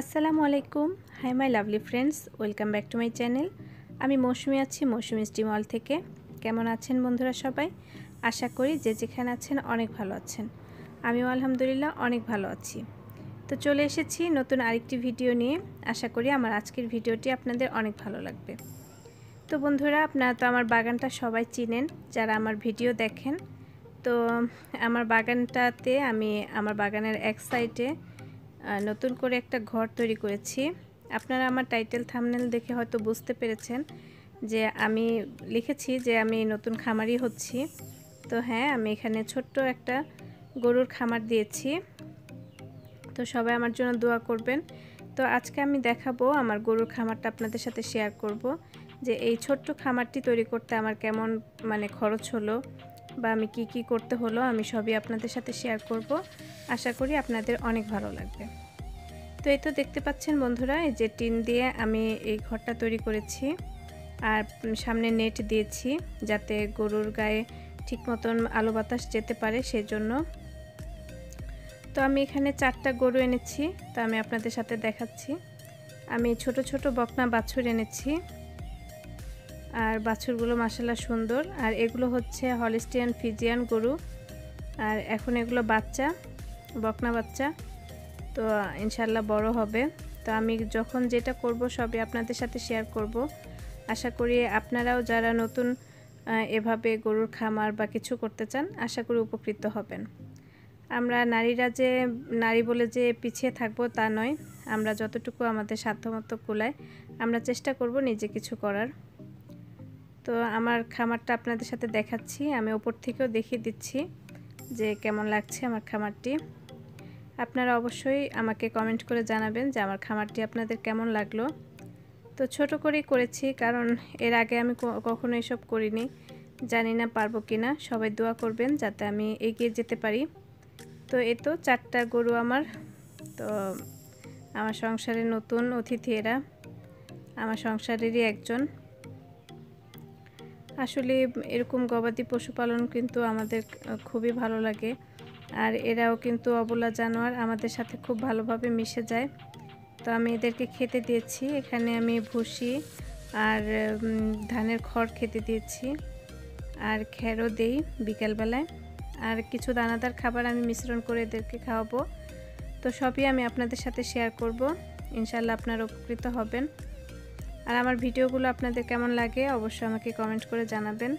আসসালামু আলাইকুম hi my lovely friends welcome back to my channel. আমি মৌসুমি আছি মৌসুমি'স ড্রিম ওয়ার্ল্ড থেকে। কেমন আছেন বন্ধুরা সবাই? আশা করি যে যেখানে আছেন অনেক ভালো আছেন। আমিও আলহামদুলিল্লাহ অনেক ভালো আছি। তো চলে এসেছি নতুন আরেকটি ভিডিও নিয়ে। আশা করি আমার আজকের ভিডিওটি আপনাদের অনেক ভালো লাগবে। তো বন্ধুরা আপনারা তো আমার বাগানটা সবাই চিনেন যারা আমার ভিডিও দেখেন। তো আমার বাগানটাতে আমি আমার বাগানের এক সাইডে নতুন করে একটা ঘর তৈরি করেছি। আপনারা আমার টাইটেল থাম্বনেল দেখে হয়তো বুঝতে পেরেছেন যে আমি লিখেছি যে আমি নতুন খামারি হচ্ছি। তো হ্যাঁ, আমি এখানে ছোট্ট একটা গরুর খামার দিয়েছি। তো সবাই আমার জন্য দোয়া করবেন। তো আজকে আমি দেখাবো আমার গরুর খামারটা, আপনাদের সাথে শেয়ার করব যে এই ছোট্ট খামারটি তৈরি করতে আমার কেমন খরচ হলো বা আমি কি করতে হলো, আমি সবই আপনাদের সাথে শেয়ার করব। আশা করি আপনাদের অনেক ভালো লাগবে। তো এই তো দেখতে পাচ্ছেন বন্ধুরা, এই যে টিন দিয়ে আমি এই ঘরটা তৈরি করেছি আর সামনে নেট দিয়েছি যাতে গরুর গায়ে ঠিক মতন আলো বাতাস যেতে পারে সেজন্য। তো আমি এখানে 4টা গরু এনেছি। তো আমি আপনাদের সাথে দেখাচ্ছি। আমি ছোট ছোট বকনা বাছুর এনেছি আর বাছুরগুলো মাশাআল্লাহ সুন্দর। আর এগুলো হচ্ছে হলেষ্টিয়ান ফ্রিজিয়ান গরু। আর এখন এগুলো বাচ্চা, বকনা বাচ্চা। তো ইনশাআল্লাহ বড় হবে। তো আমি যখন যেটা করব সবই আপনাদের সাথে শেয়ার করব। আশা করি আপনারাও যারা নতুন এভাবে গরুর খামার বা কিছু করতে চান আশা করি উপকৃত হবেন। আমরা নারীরা যে নারী বলে যে পিছিয়ে থাকবো তা নয়। আমরা যতটুকু আমাদের সাধ্যমতো কুলায় আমরা চেষ্টা করব নিজে কিছু করার। তো আমার খামারটা আপনাদের সাথে দেখাচ্ছি। আমি ওপর থেকেও দেখিয়ে দিচ্ছি যে কেমন লাগছে আমার খামারটি। আপনারা অবশ্যই আমাকে কমেন্ট করে জানাবেন যে আমার খামারটি আপনাদের কেমন লাগলো। তো ছোট করেই করেছি কারণ এর আগে আমি কখনো এসব করিনি। জানি না পারবো কি না। সবাই দোয়া করবেন যাতে আমি এগিয়ে যেতে পারি। তো এ তো 4টা গরু আমার। তো আমার সংসারে নতুন অতিথি, এরা আমার সংসারেরই একজন। আসলে এরকম গবাদি পশুপালন কিন্তু আমাদের খুবই ভালো লাগে। আর এরাও কিন্তু অবলা জানোয়ার, আমাদের সাথে খুব ভালোভাবে মিশে যায়। তো আমি এদেরকে খেতে দিয়েছি। এখানে আমি ভুসি আর ধানের খড় খেতে দিয়েছি আর খেরও দেই বিকেলবেলায়। আর কিছু দানাদার খাবার আমি মিশ্রণ করে এদেরকে খাওয়াবো। তো সবই আমি আপনাদের সাথে শেয়ার করব। ইনশাল্লাহ আপনারা উপকৃত হবেন। আর আমার ভিডিওগুলো আপনাদের কেমন লাগে অবশ্যই আমাকে কমেন্ট করে জানাবেন।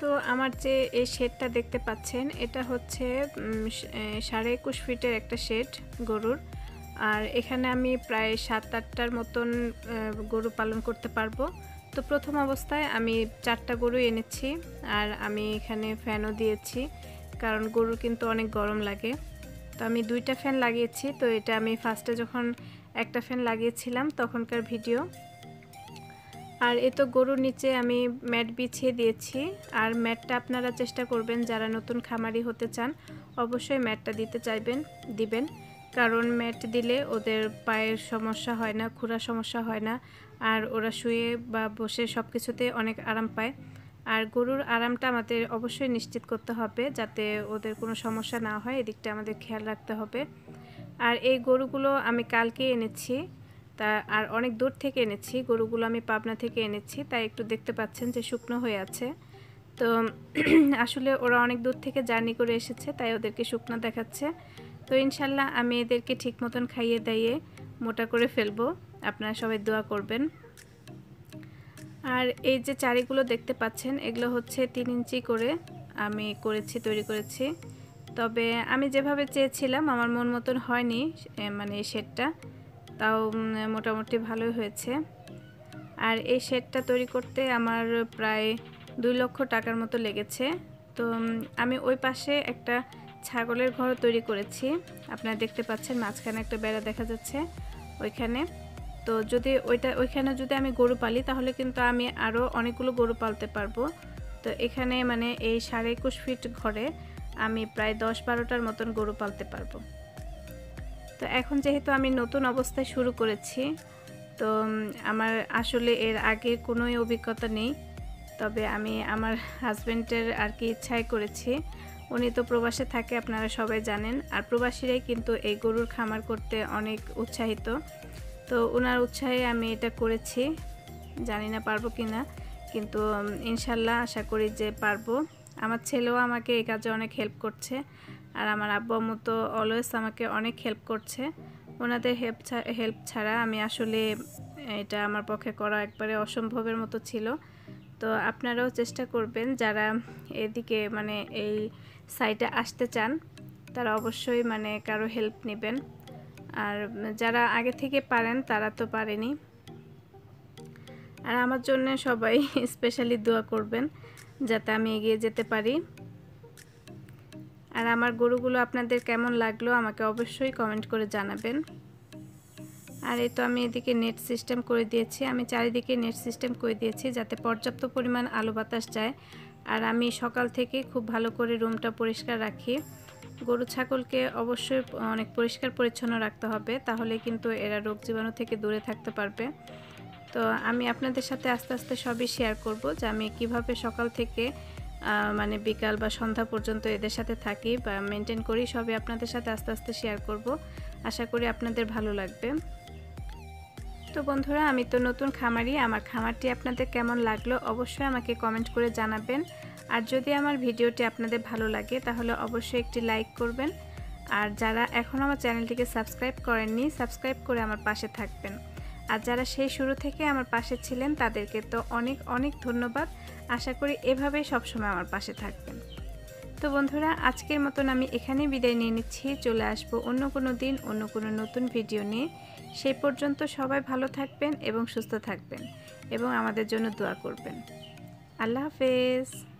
তো আমার যে এই শেডটা দেখতে পাচ্ছেন এটা হচ্ছে 21.5 ফিটের একটা শেড গরুর। আর এখানে আমি প্রায় 7-8টার মতন গরু পালন করতে পারবো। তো প্রথম অবস্থায় আমি 4টা গরু এনেছি। আর আমি এখানে ফ্যানও দিয়েছি কারণ গরুর কিন্তু অনেক গরম লাগে। তো আমি 2টা ফ্যান লাগিয়েছি। তো এটা আমি ফার্স্টে যখন একটা ফ্যান লাগিয়েছিলাম তখনকার ভিডিও। আর এ তো গরুর নিচে আমি ম্যাট বিছিয়ে দিয়েছি। আর ম্যাটটা আপনারা চেষ্টা করবেন যারা নতুন খামারি হতে চান অবশ্যই ম্যাটটা দিবেন কারণ ম্যাট দিলে ওদের পায়ের সমস্যা হয় না, খুঁড়ার সমস্যা হয় না। আর ওরা শুয়ে বা বসে সব কিছুতে অনেক আরাম পায়। আর গরুর আরামটা আমাদের অবশ্যই নিশ্চিত করতে হবে যাতে ওদের কোনো সমস্যা না হয়, এদিকটা আমাদের খেয়াল রাখতে হবে। আর এই গরুগুলো আমি কালকে এনেছি আর অনেক দূর থেকে এনেছি। গরুগুলো আমি পাবনা থেকে এনেছি তাই একটু দেখতে পাচ্ছেন যে শুকনো হয়ে আছে। তো আসলে ওরা অনেক দূর থেকে জার্নি করে এসেছে তাই ওদেরকে শুকনো দেখাচ্ছে। তো ইনশাল্লাহ আমি এদেরকে ঠিক মতন খাইয়ে দাইয়ে মোটা করে ফেলবো। আপনারা সবাই দোয়া করবেন। আর এই যে চারিগুলো দেখতে পাচ্ছেন এগুলো হচ্ছে 3 ইঞ্চি করে আমি তৈরি করেছি। তবে আমি যেভাবে চেয়েছিলাম আমার মন মতন হয়নি, এই শেডটা তাও মোটামুটি ভালোই হয়েছে। আর এই শেডটা তৈরি করতে আমার প্রায় 2 লক্ষ টাকার মতো লেগেছে। তো আমি ওই পাশে একটা ছাগলের ঘর তৈরি করেছি। আপনারা দেখতে পাচ্ছেন মাঝখানে একটা বেড়া দেখা যাচ্ছে ওইখানে। তো যদি ওইখানে যদি আমি গরু পালি তাহলে কিন্তু আমি আরও অনেকগুলো গরু পালতে পারবো। তো এখানে এই 21.5 ফিট ঘরে আমি প্রায় 10-12টার মতন গরু পালতে পারবো। তো এখন যেহেতু আমি নতুন অবস্থায় শুরু করেছি তো আমার আসলে এর আগে কোনো অভিজ্ঞতা নেই। তবে আমি আমার হাজব্যান্ডের ইচ্ছায় করেছি। উনি তো প্রবাসে থাকে, আপনারা সবাই জানেন। আর প্রবাসীরাই কিন্তু এই গরুর খামার করতে অনেক উৎসাহিত। তো ওনার উৎসাহে আমি এটা করেছি, জানি না পারবো কিনা, কিন্তু ইনশাল্লাহ আশা করি যে পারবো। আমার ছেলেও আমাকে এই কাজে অনেক হেল্প করছে, আর আমার আব্বু আম্মু তো অলওয়েজ আমাকে অনেক হেল্প করছে। ওনাদের হেল্প ছাড়া আমি আসলে এটা আমার পক্ষে করা একবারে অসম্ভবের মতো ছিল। তো আপনারাও চেষ্টা করবেন, যারা এদিকে মানে এই সাইটে আসতে চান তারা অবশ্যই মানে কারো হেল্প নেবেন, আর যারা আগে থেকে পারেন তারা তো পারেনি। আর আমার জন্য সবাই স্পেশালি দোয়া করবেন যাতে আমি এগিয়ে যেতে পারি। আর আমার গরুগুলো আপনাদের কেমন লাগলো আমাকে অবশ্যই কমেন্ট করে জানাবেন। আর এই তো আমি এদিকে নেট সিস্টেম করে দিয়েছি, আমি চারিদিকে নেট সিস্টেম করে দিয়েছি যাতে পর্যাপ্ত পরিমাণ আলো বাতাস যায়। আর আমি সকাল থেকে খুব ভালো করে রুমটা পরিষ্কার রাখি। গরু ছাগলকে অবশ্যই অনেক পরিষ্কার পরিচ্ছন্ন রাখতে হবে, তাহলে কিন্তু এরা রোগ জীবাণু থেকে দূরে থাকতে পারবে। তো আমি আপনাদের সাথে আস্তে আস্তে সবই শেয়ার করব যে আমি কিভাবে সকাল থেকে মানে বিকাল বা সন্ধ্যা পর্যন্ত এদের সাথে থাকি বা মেনটেন করি, সবই আপনাদের সাথে আস্তে আস্তে শেয়ার করব। আশা করি আপনাদের ভালো লাগবে। তো বন্ধুরা, আমি তো নতুন খামারি, আমার খামারটি আপনাদের কেমন লাগলো অবশ্যই আমাকে কমেন্ট করে জানাবেন। আর যদি আমার ভিডিওটি আপনাদের ভালো লাগে তাহলে অবশ্যই একটি লাইক করবেন। আর যারা এখন আমার চ্যানেলটিকে সাবস্ক্রাইব করেননি সাবস্ক্রাইব করে আমার পাশে থাকবেন। আর যারা সেই শুরু থেকে আমার পাশে ছিলেন তাদেরকে তো অনেক অনেক ধন্যবাদ। আশা করি এভাবেই সবসময় আমার পাশে থাকবেন। তো বন্ধুরা, আজকের মতন আমি এখানেই বিদায় নিয়ে নিচ্ছি। চলে আসবো অন্য কোনো দিন অন্য কোনো নতুন ভিডিও নিয়ে। সেই পর্যন্ত সবাই ভালো থাকবেন এবং সুস্থ থাকবেন এবং আমাদের জন্য দোয়া করবেন। আল্লাহ হাফেজ।